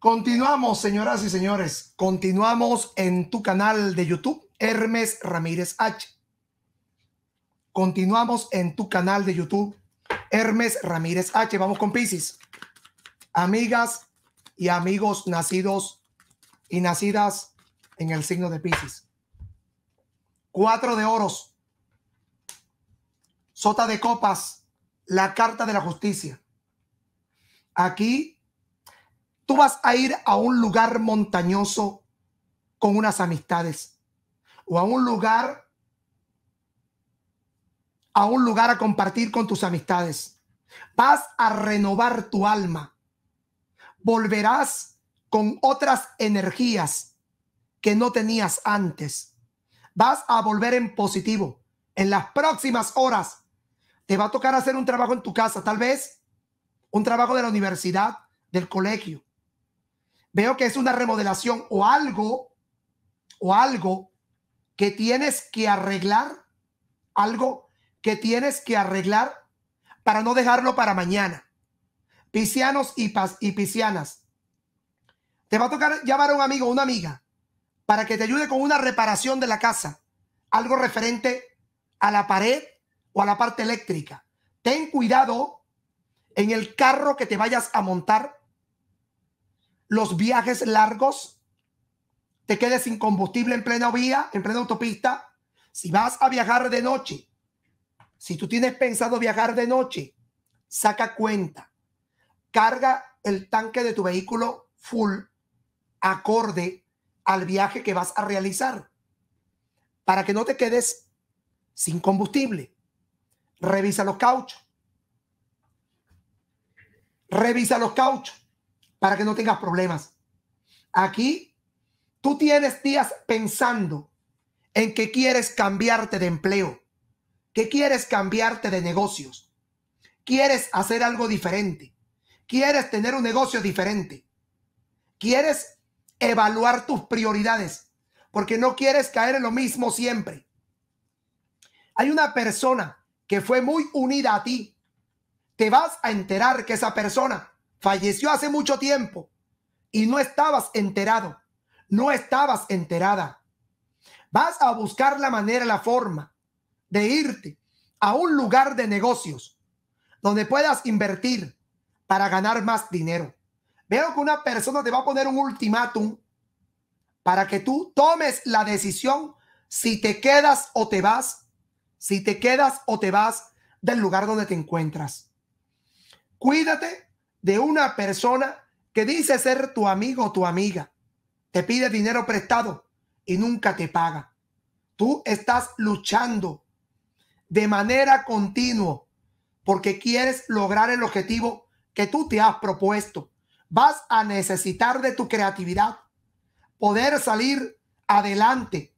Continuamos, señoras y señores. Continuamos en tu canal de YouTube, Hermes Ramírez H. Continuamos en tu canal de YouTube, Hermes Ramírez H. Vamos con Piscis. Amigas y amigos nacidos y nacidas en el signo de Piscis. 4 de oros. Sota de copas. La carta de la justicia. Aquí tú vas a ir a un lugar montañoso con unas amistades o a un lugar a compartir con tus amistades. Vas a renovar tu alma. Volverás con otras energías que no tenías antes. Vas a volver en positivo. En las próximas horas te va a tocar hacer un trabajo en tu casa, tal vez un trabajo de la universidad, del colegio. Veo que es una remodelación o algo que tienes que arreglar, para no dejarlo para mañana. Piscianos y piscianas, te va a tocar llamar a un amigo o una amiga para que te ayude con una reparación de la casa, algo referente a la pared o a la parte eléctrica. Ten cuidado en el carro que te vayas a montar. Los viajes largos, te quedes sin combustible en plena vía, en plena autopista. Si vas a viajar de noche, si tú tienes pensado viajar de noche, saca cuenta. Carga el tanque de tu vehículo full, acorde al viaje que vas a realizar, para que no te quedes sin combustible. Revisa los cauchos. Para que no tengas problemas. Aquí tú tienes días pensando en que quieres cambiarte de empleo, que quieres cambiarte de negocios, quieres hacer algo diferente, quieres tener un negocio diferente, quieres evaluar tus prioridades porque no quieres caer en lo mismo siempre. Hay una persona que fue muy unida a ti. Te vas a enterar que esa persona falleció hace mucho tiempo y no estabas enterado, no estabas enterada. Vas a buscar la manera, la forma de irte a un lugar de negocios donde puedas invertir para ganar más dinero. Veo que una persona te va a poner un ultimátum para que tú tomes la decisión si te quedas o te vas, del lugar donde te encuentras. Cuídate de una persona que dice ser tu amigo o tu amiga, te pide dinero prestado y nunca te paga. Tú estás luchando de manera continua porque quieres lograr el objetivo que tú te has propuesto. Vas a necesitar de tu creatividad, poder salir adelante.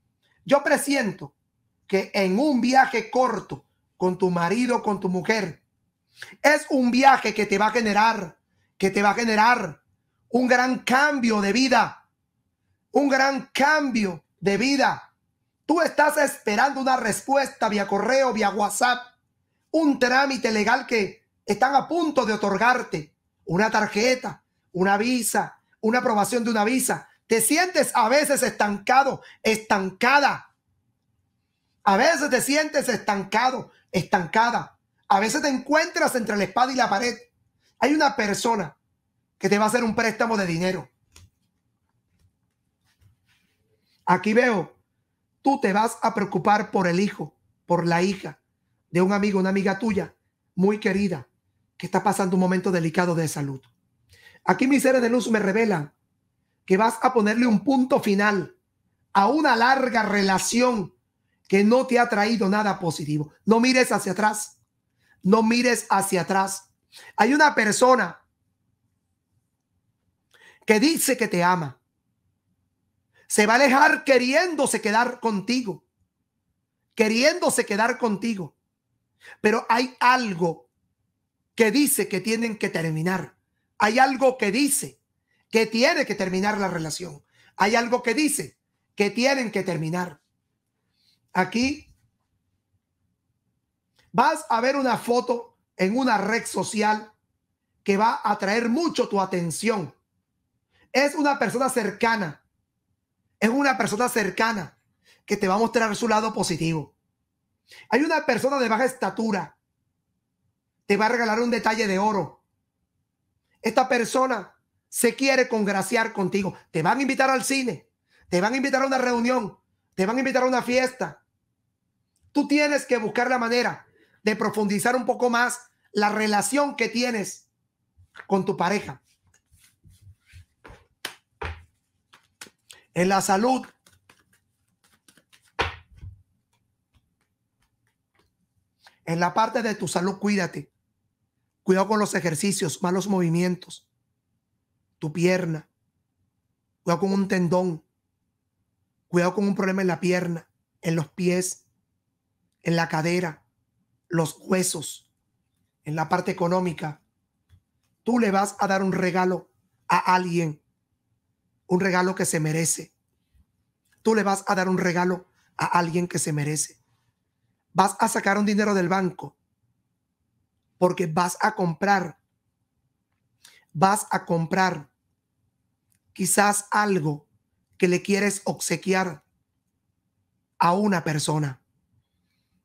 Yo presiento que en un viaje corto con tu marido, con tu mujer, es un viaje que te va a generar, un gran cambio de vida, Tú estás esperando una respuesta vía correo, vía WhatsApp, un trámite legal que están a punto de otorgarte, una tarjeta, una visa, una aprobación de una visa. Te sientes a veces estancado, estancada. A veces te encuentras entre la espada y la pared. Hay una persona que te va a hacer un préstamo de dinero. Aquí veo, tú te vas a preocupar por el hijo, por la hija de un amigo, una amiga tuya, muy querida, que está pasando un momento delicado de salud. Aquí mis seres de luz me revelan que vas a ponerle un punto final a una larga relación que no te ha traído nada positivo. No mires hacia atrás. No mires hacia atrás. Hay una persona que dice que te ama. Se va a alejar queriéndose quedar contigo. Pero hay algo que dice que tienen que terminar. Hay algo que dice que tiene que terminar la relación. Hay algo que dice que tienen que terminar. Aquí vas a ver una foto en una red social que va a atraer mucho tu atención. Es una persona cercana. Es una persona cercana que te va a mostrar su lado positivo. Hay una persona de baja estatura. Te va a regalar un detalle de oro. Esta persona se quiere congraciar contigo. Te van a invitar al cine. Te van a invitar a una reunión. Te van a invitar a una fiesta. Tú tienes que buscar la manera de profundizar un poco más la relación que tienes con tu pareja. En la salud. En la parte de tu salud, cuídate. Cuidado con los ejercicios, malos movimientos. Tu pierna. Cuidado con un tendón. Cuidado con un problema en la pierna, en los pies, en la cadera, los huesos, en la parte económica. Tú le vas a dar un regalo a alguien, un regalo que se merece. Tú le vas a dar un regalo a alguien que se merece. Vas a sacar un dinero del banco porque vas a comprar. Vas a comprar quizás algo que le quieres obsequiar a una persona.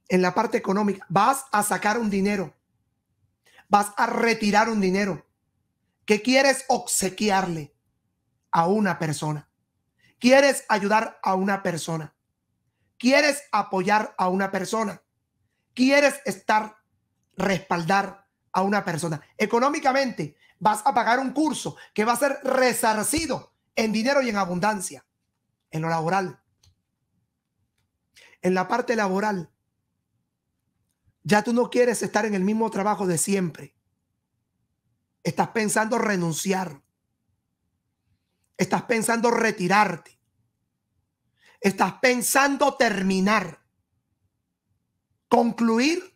En la parte económica, vas a sacar un dinero, vas a retirar un dinero que quieres obsequiarle a una persona. Quieres ayudar a una persona. Quieres apoyar a una persona. Quieres respaldar a una persona. Económicamente, vas a pagar un curso que va a ser resarcido en dinero y en abundancia. En lo laboral. En la parte laboral. Ya tú no quieres estar en el mismo trabajo de siempre. Estás pensando renunciar. Estás pensando retirarte. Estás pensando terminar. Concluir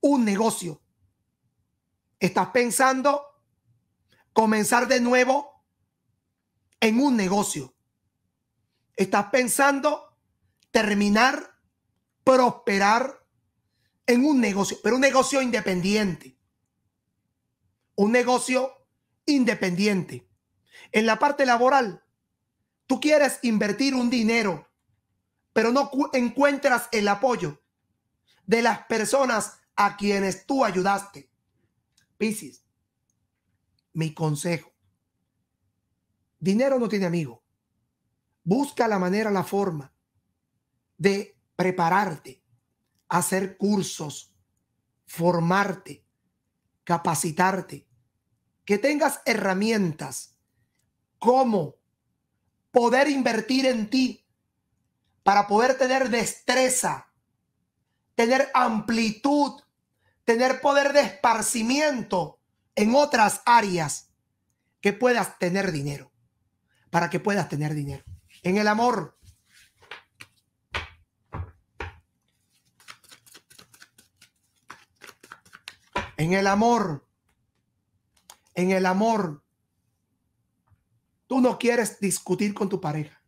un negocio. Estás pensando comenzar de nuevo en un negocio. Estás pensando terminar, prosperar en un negocio, pero un negocio independiente. Un negocio independiente. En la parte laboral, tú quieres invertir un dinero, pero no encuentras el apoyo de las personas a quienes tú ayudaste. Piscis, mi consejo. Dinero no tiene amigo. Busca la manera, la forma de prepararte, hacer cursos, formarte, capacitarte, que tengas herramientas como poder invertir en ti para poder tener destreza, tener amplitud, tener poder de esparcimiento en otras áreas que puedas tener dinero. Para que puedas tener dinero. En el amor. En el amor. En el amor. Tú no quieres discutir con tu pareja.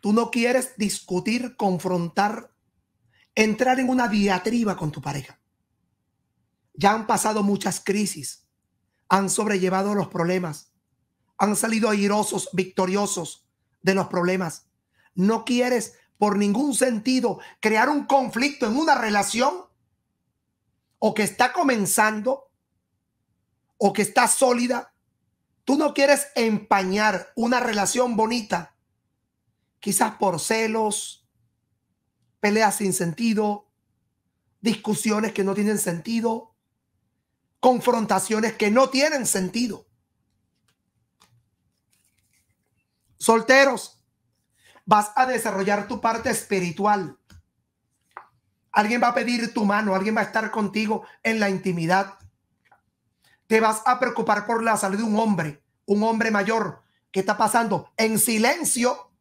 Tú no quieres discutir, confrontar, entrar en una diatriba con tu pareja. Ya han pasado muchas crisis, han sobrellevado los problemas, han salido airosos, victoriosos de los problemas. No quieres por ningún sentido crear un conflicto en una relación o que está comenzando o que está sólida. Tú no quieres empañar una relación bonita, quizás por celos, peleas sin sentido, discusiones que no tienen sentido. Confrontaciones que no tienen sentido. Solteros, vas a desarrollar tu parte espiritual. Alguien va a pedir tu mano, alguien va a estar contigo en la intimidad. Te vas a preocupar por la salud de un hombre mayor que está pasando en silencio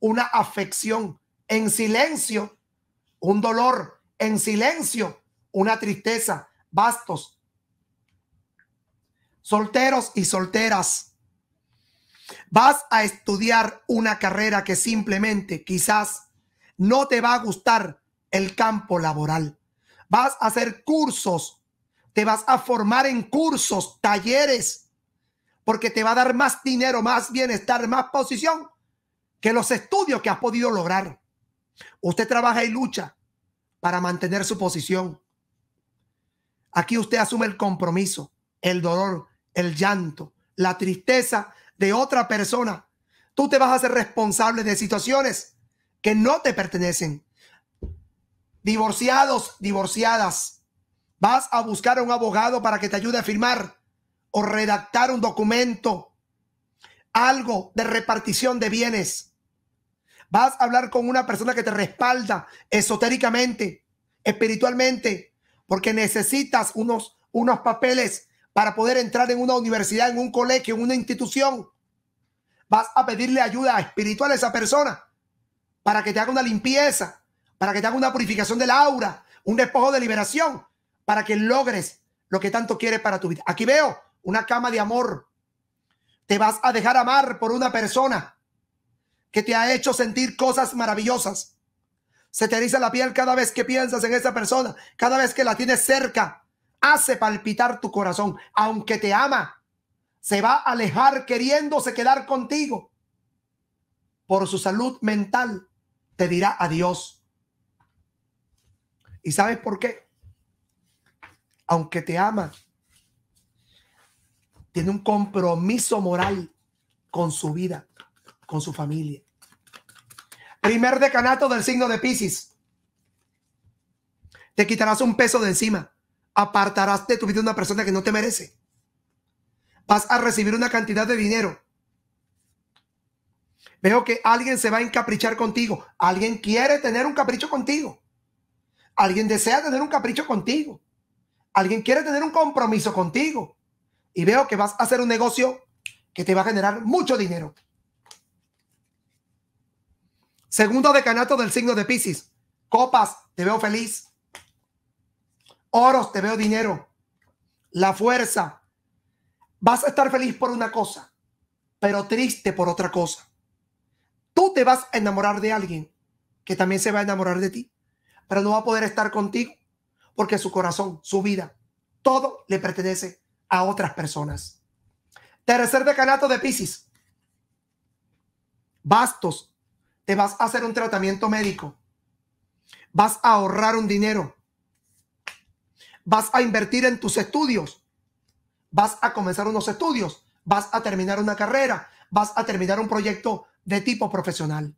una afección, en silencio un dolor, en silencio una tristeza, bastos. Solteros y solteras, vas a estudiar una carrera que simplemente quizás no te va a gustar el campo laboral. Vas a hacer cursos Te vas a formar en cursos, talleres, porque te va a dar más dinero, más bienestar, más posición que los estudios que has podido lograr. Usted trabaja y lucha para mantener su posición. Aquí usted asume el compromiso, el dolor, el llanto, la tristeza de otra persona. Tú te vas a ser responsable de situaciones que no te pertenecen. Divorciados, divorciadas, vas a buscar a un abogado para que te ayude a firmar o redactar un documento, algo de repartición de bienes. Vas a hablar con una persona que te respalda esotéricamente, espiritualmente, porque necesitas unos papeles para poder entrar en una universidad, en un colegio, en una institución. Vas a pedirle ayuda espiritual a esa persona para que te haga una limpieza, para que te haga una purificación del aura, un despojo de liberación, para que logres lo que tanto quieres para tu vida. Aquí veo una cama de amor. Te vas a dejar amar por una persona que te ha hecho sentir cosas maravillosas. Se te eriza la piel cada vez que piensas en esa persona, cada vez que la tienes cerca. Hace palpitar tu corazón. Aunque te ama, se va a alejar queriéndose quedar contigo. Por su salud mental te dirá adiós. ¿Y sabes por qué? Aunque te ama, tiene un compromiso moral con su vida, con su familia. Primer decanato del signo de Piscis. Te quitarás un peso de encima. Apartarás de tu vida una persona que no te merece. Vas a recibir una cantidad de dinero. Veo que alguien se va a encaprichar contigo. Alguien quiere tener un capricho contigo. Alguien desea tener un capricho contigo. Alguien quiere tener un compromiso contigo. Y veo que vas a hacer un negocio que te va a generar mucho dinero. Segundo decanato del signo de Piscis. Copas, te veo feliz. Oros, te veo dinero. La fuerza. Vas a estar feliz por una cosa, pero triste por otra cosa. Tú te vas a enamorar de alguien que también se va a enamorar de ti, pero no va a poder estar contigo porque su corazón, su vida, todo le pertenece a otras personas. Tercer decanato de Piscis. Bastos. Te vas a hacer un tratamiento médico. Vas a ahorrar un dinero. Vas a invertir en tus estudios. Vas a comenzar unos estudios. Vas a terminar una carrera. Vas a terminar un proyecto de tipo profesional.